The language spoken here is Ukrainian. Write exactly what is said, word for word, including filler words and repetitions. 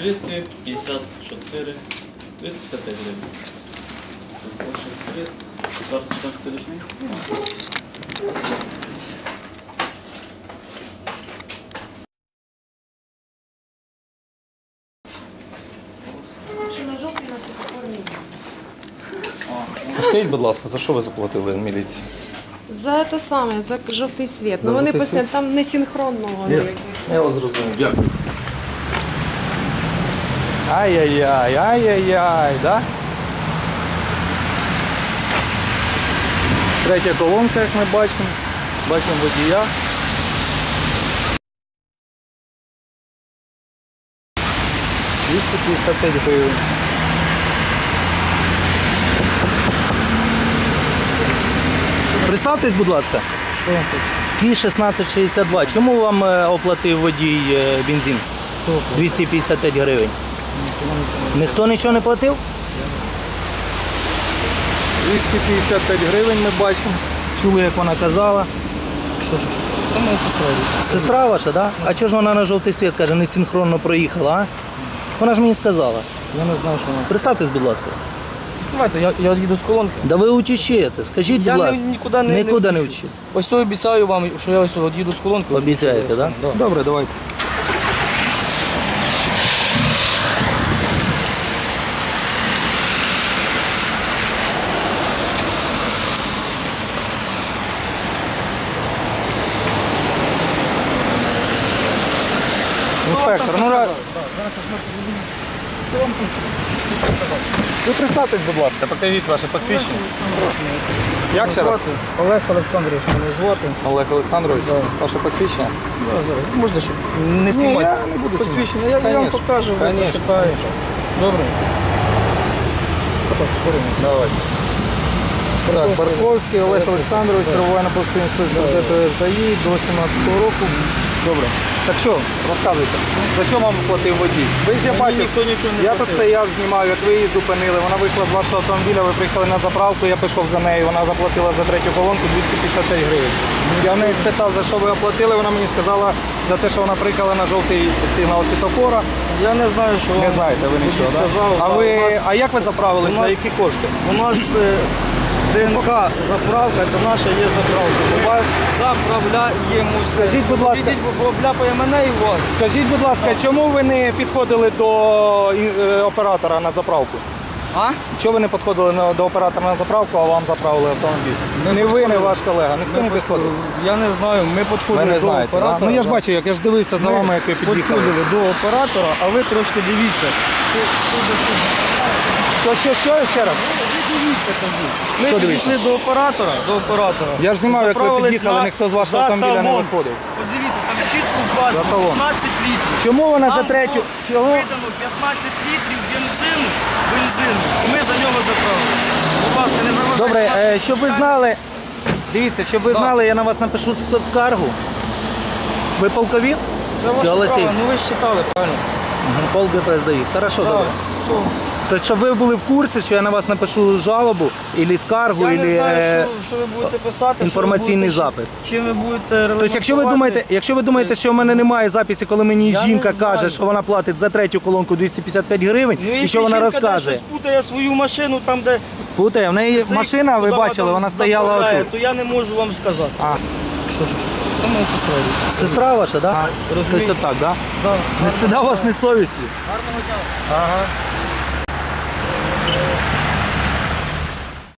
двести пятьдесят четыре, двести пятьдесят пять гривен. Больше тридцать, пятнадцать лишний. Скажіть, будь ласка, за що ви заплатили міліції? За те саме, за жовтий світ. Ну вони пояснили, там не синхронного. Я вас зрозумів. Дякую. Ай-яй-яй, ай-яй-яй, да? Третя колонка, як ми бачимо. Бачимо водія. двісті п'ятдесят п'ять гривень. Представтесь, будь ласка. Що вам хочете? Кі шістнадцять шістдесят два. Чому вам оплатив водій бензин? двісті п'ятдесят п'ять гривень. Ніхто нічого не платив? двісті п'ятдесят п'ять гривень ми бачимо. Чули, як вона казала. Що, що, що? Це моя сестра. Сестра ваша, так? А чого ж вона на жовтий світ, каже, не синхронно проїхала, а? Вона ж мені сказала. Я не знав, що вона. Представтесь, будь ласка. Давайте, я, я їду з колонки. Да ви утічете, скажіть, будь ласка. Я нікуди не, нікуди не, не утічу. Ось то обіцяю вам, що я ось їду з колонки. Обіцяєте, так? Да? Да. Добре, давайте. Інспектор, ну раз. Ви представтесь, будь ласка, покажіть ваше посвідчення. Як ще раз? Олег Олександрович, мене звати. Олег Олександрович, ваше посвідчення? Можна, щоб не знімати? Ні, я не буду знімати. Я вам покажу, ви почитаєте. Добре? Давайте. Так, Барковський Олег Олександрович, триває на постійній службі ДАІ до сімнадцятого року. Добре. Так що, розказуйте, за що вам платив водій? Ви ж я бачив, я тут стояв, знімав, як ви її зупинили, вона вийшла з вашого автомобіля, ви приїхали на заправку, я пішов за нею, вона заплатила за третю колонку двісті п'ятдесят гривень. Я в неї спитав, за що ви оплатили, вона мені сказала, за те, що вона приїхала на жовтий сигнал світофора. Я не знаю, що вам. Не знаєте ви нічого, так? А, ви, а як ви заправилися, за які кошти? У нас ДНК заправка, це наша є заправка. У вас заправляємося. Скажіть, будь ласка, мене і вас. Скажіть, будь ласка, чому ви не підходили до оператора на заправку? А? Чому ви не підходили до оператора на заправку, а вам заправили автомобіль? Ми не ви, не ваш колега, ніхто не підходив. Я не знаю, ми підходили до знаєте, оператора. Да? Ну я ж бачу, як я ж дивився за ми вами, як ви під'їхали. Ми підходили до оператора, а ви трошки дивіться. Що, що, що, ще раз? Ми підійшли до оператора, до оператора. Я ж знімав, як ви під'їхали, ніхто з вашого автомобіля не виходив. Подивіться, там щітку в базі п'ятнадцять літрів. Чому вона за третю? Чого? Видано п'ятнадцять літрів бензину, бензину. Ми за нього заправили. Будь ласка, не заважайте. Добре, щоб ви знали, дивіться, щоб ви знали, я на вас напишу скаргу. Ви полкові? Це ваше право, ну ви ж читали, правильно? Полк ДПС ДАІ. Хорошо, добре. Тобто, щоб ви були в курсі, що я на вас напишу жалобу, або скаргу, або інформаційний запит. Тобто, якщо ви думаєте, якщо ви думаєте, що в мене немає записі, коли мені жінка каже, що вона платить за третю колонку двісті п'ятдесят п'ять гривень, і що вона розкаже? Якщо жінка путає свою машину там, де... Путає? В неї машина, ви бачили, вона стояла отут. То я не можу вам сказати. Що, що, що? Це моя сестра. Сестра ваша, так? Тобто, так, так? Не стида вас, не совісті. Гарного дня. Ага.